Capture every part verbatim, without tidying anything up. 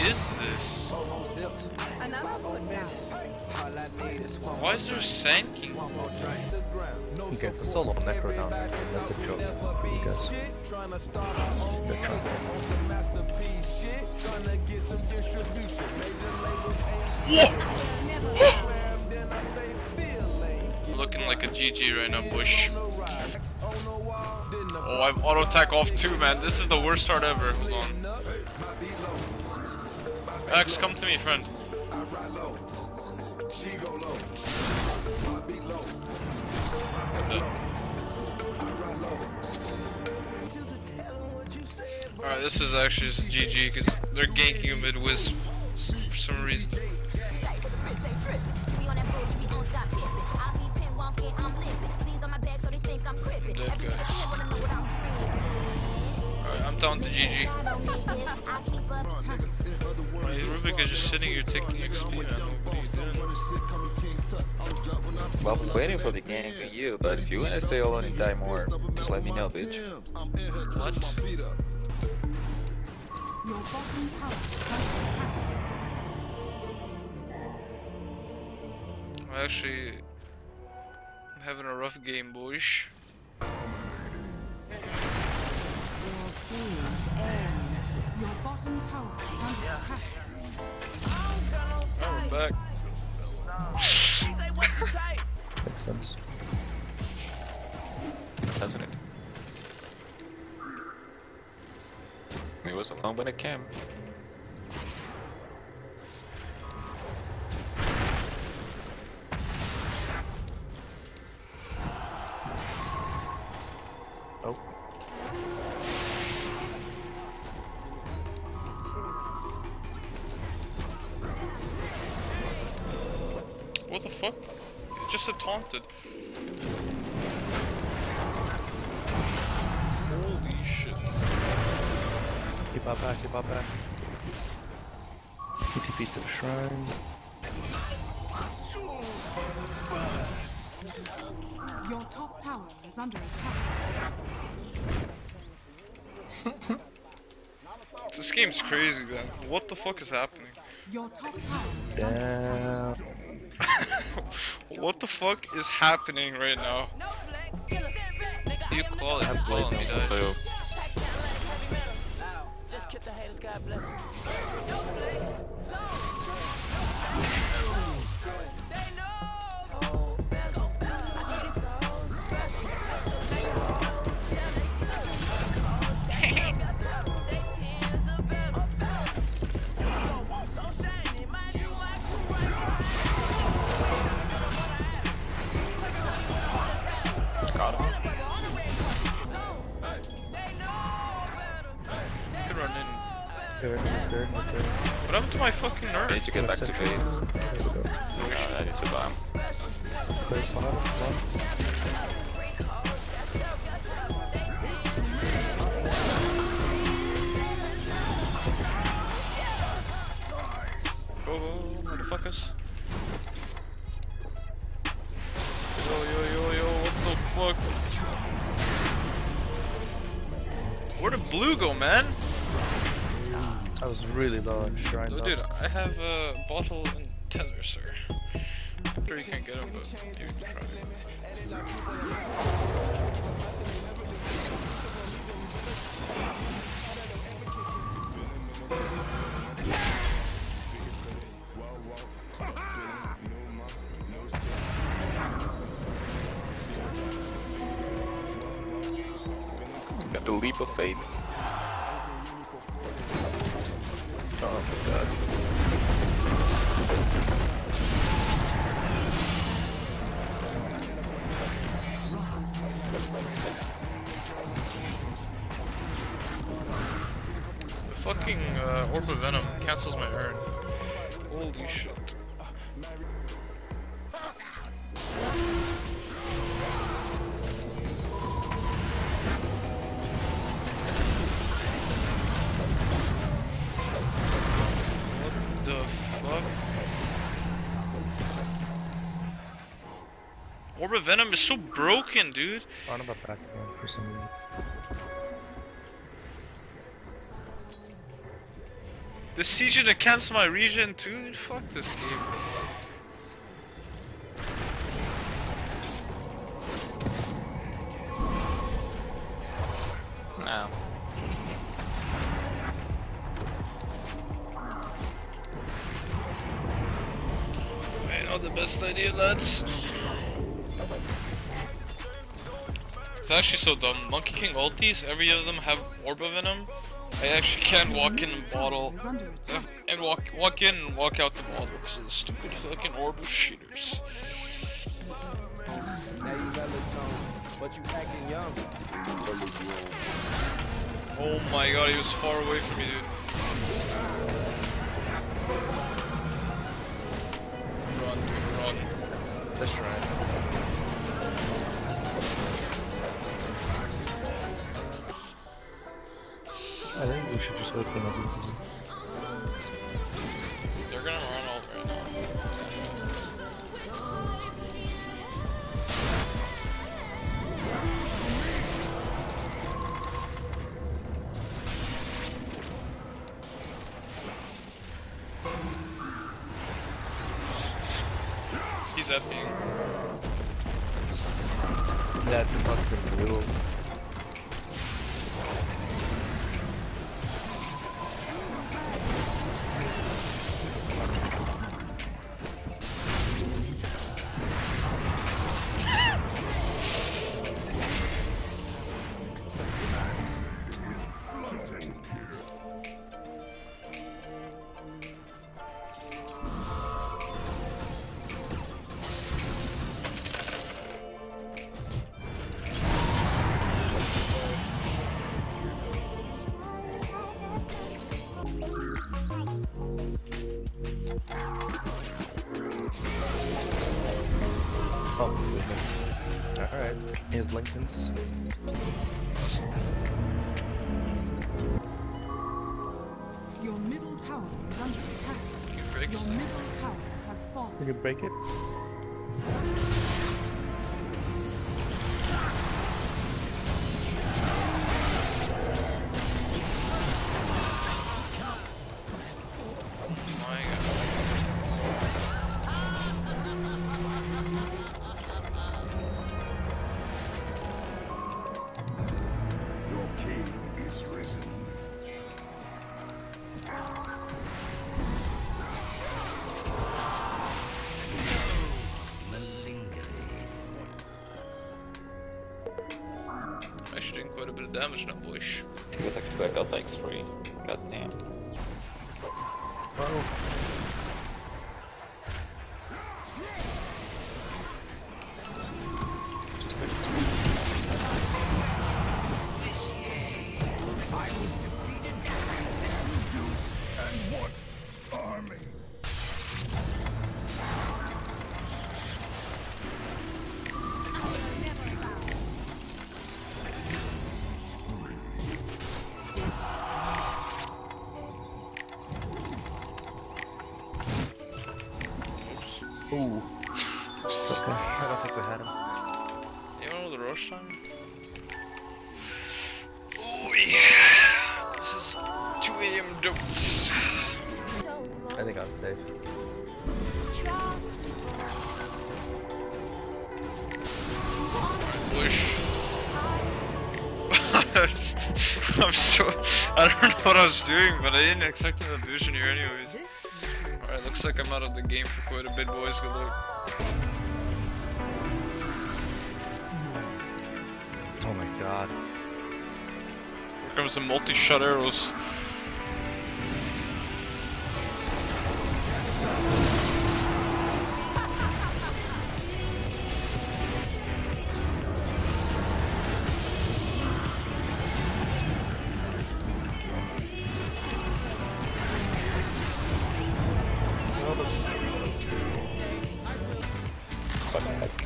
is this? Why is there Sand King? You get a solo necro down, that's a joke. Because yeah. Looking like a G G right now, Bush. Oh, I've auto attack off too, man. This is the worst start ever. Hold on. Axe, come to me, friend. Alright, this is actually just G G because they're ganking mid Wisp for some reason. Alright, I'm down to G G. Alright, Rubik is just sitting here taking X P, man. Well, I'm waiting for the gang for you, but if you wanna stay alone and die more, just let me know, bitch. What? I actually... I'm having a rough game, boys. Oh, we're back. Makes sense, doesn't it? It was alone when it came. Oh. What the fuck? It's just a taunted. Holy shit. Keep up back, keep up back. T P to the shrine. Your top tower is under attack. This game's crazy, man. What the fuck is happening? Your top tower is under attack. Damn. What the fuck is happening right now? You call it, call me that. Just keep the haters, God bless you. What happened to my fucking nerd? I need to get back to base. Uh, I need to bomb. Go, go, motherfuckers. Yo, yo, yo, yo, what the fuck? Where did blue go, man? I was really low on shrine. Oh, dude, I have a bottle and tether, sir. I'm sure you can't get him, but you can try. Got the leap of faith. Oh my god. The fucking uh, Orb of Venom cancels my urn. Holy shit. Orb of Venom is so broken, dude. I don't know about that for some reason. The siege against my region too? Fuck this game. No. Wait, not the best idea, lads. It's actually so dumb. Monkey King ultis, every of them have Orb of Venom. I actually can't walk in and bottle and walk walk in and walk out the bottle because of the stupid fucking orb of cheaters. Now you melatonin, but you acting young. Oh my god, he was far away from me, dude. Run, dude, run. That's right. I think we should just open up this one. They're gonna run all right now. He's F-ing. That's fucking brutal. Alright, here's Lincoln's. Your middle tower is under attack. Your middle tower has fallen. You can break it. Doing quite a bit of damage now, boys. I guess I could back out like three. God damn. Oh. Just like I was defeated and what army? Ooh. Oops. Okay. I don't think we had him. Anyone with a rush time? Oh yeah! This is two A M dots. I think I was safe. Push. I'm so... I don't know what I was doing, but I didn't expect an illusion here anyways. Alright, looks like I'm out of the game for quite a bit, boys. Good luck. Oh my god. Here comes the multi-shot arrows.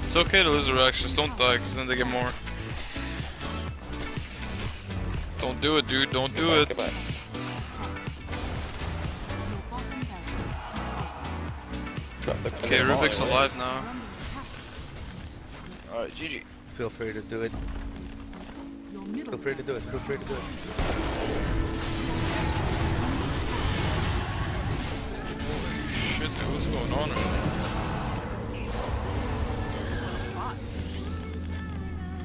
It's okay to lose the reactions, don't die, because then they get more. Don't do it, dude, don't do it. Goodbye. Okay, Rubik's alive now. Alright, G G. Feel free to do it. Feel free to do it, feel free to do it. what's going on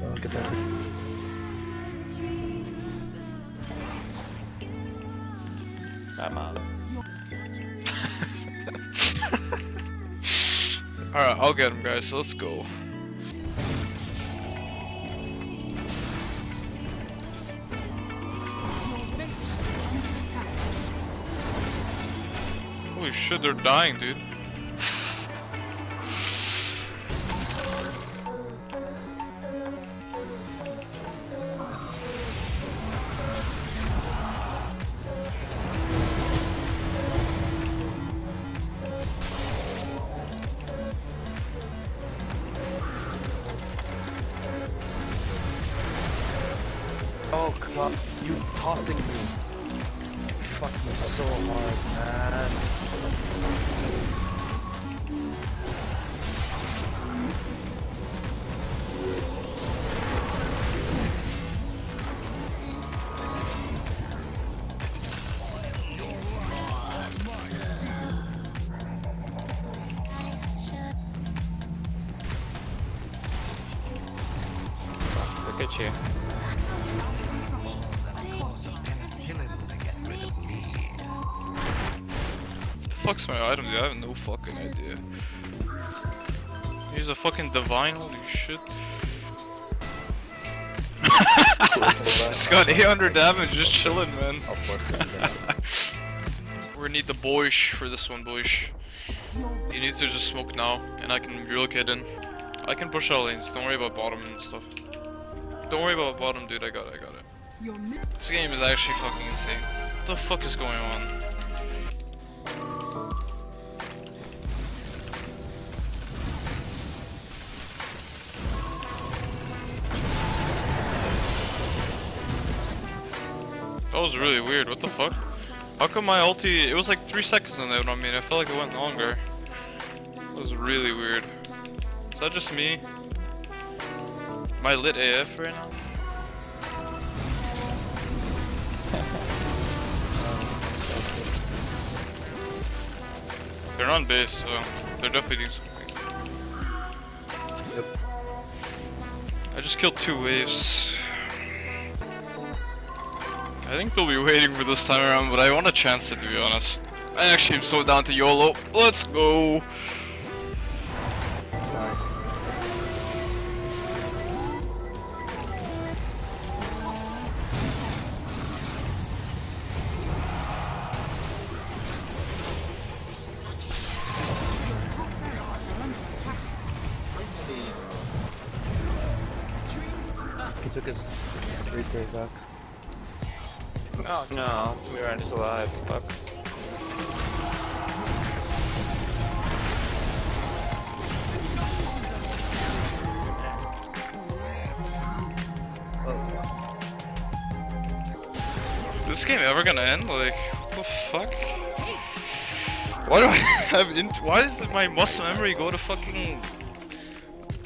right now? Look at that. I'm out. Alright, I'll get him, guys, so let's go. Holy shit, they're dying, dude. Oh, come on. You tossing me. You fucked me so hard, man. Look at you. What the fuck's my item, dude? I have no fucking idea. Here's a fucking divine, holy shit. It's got eight hundred damage, just chilling, man. We're gonna need the boyish for this one, boyish. You need to just smoke now, and I can relocate in. I can push out lanes, don't worry about bottom and stuff. Don't worry about bottom, dude, I got it, I got it. This game is actually fucking insane. What the fuck is going on? That was really weird, what the fuck? How come my ulti, it was like three seconds on that one, I mean, I felt like it went longer. That was really weird. Is that just me? Am I lit A F right now? They're on base, so they're definitely doing something. Yep. I just killed two waves. I think they'll be waiting for this time around, but I want to chance it, to be honest. I actually am so down to YOLO. Let's go! Sorry. He took his three K back. Oh no, we ran is alive, fuck. Oh. Is this game ever gonna end? Like, what the fuck? Why do I have int- Why does my muscle memory go to fucking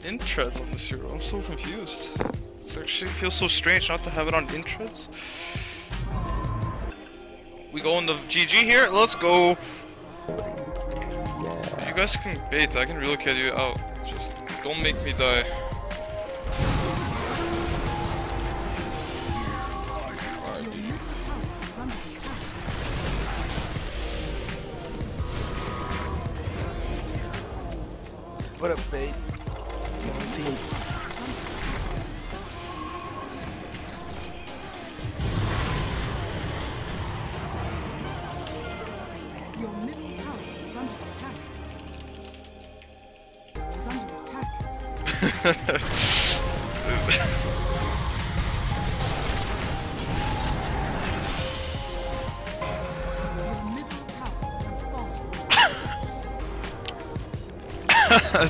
int-treads on this hero? I'm so confused. It actually feels so strange not to have it on int-treads. We go in the G G here, let's go! Yeah. If you guys can bait, I can relocate you out. Just don't make me die. What a bait. nineteen.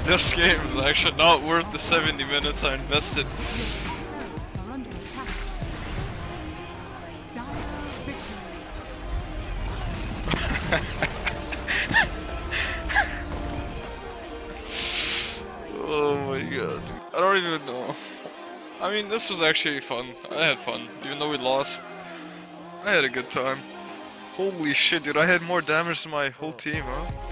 This game is actually not worth the seventy minutes I invested. Oh my god. I don't even know. I mean, this was actually fun. I had fun. Even though we lost, I had a good time. Holy shit, dude. I had more damage than my whole team, huh?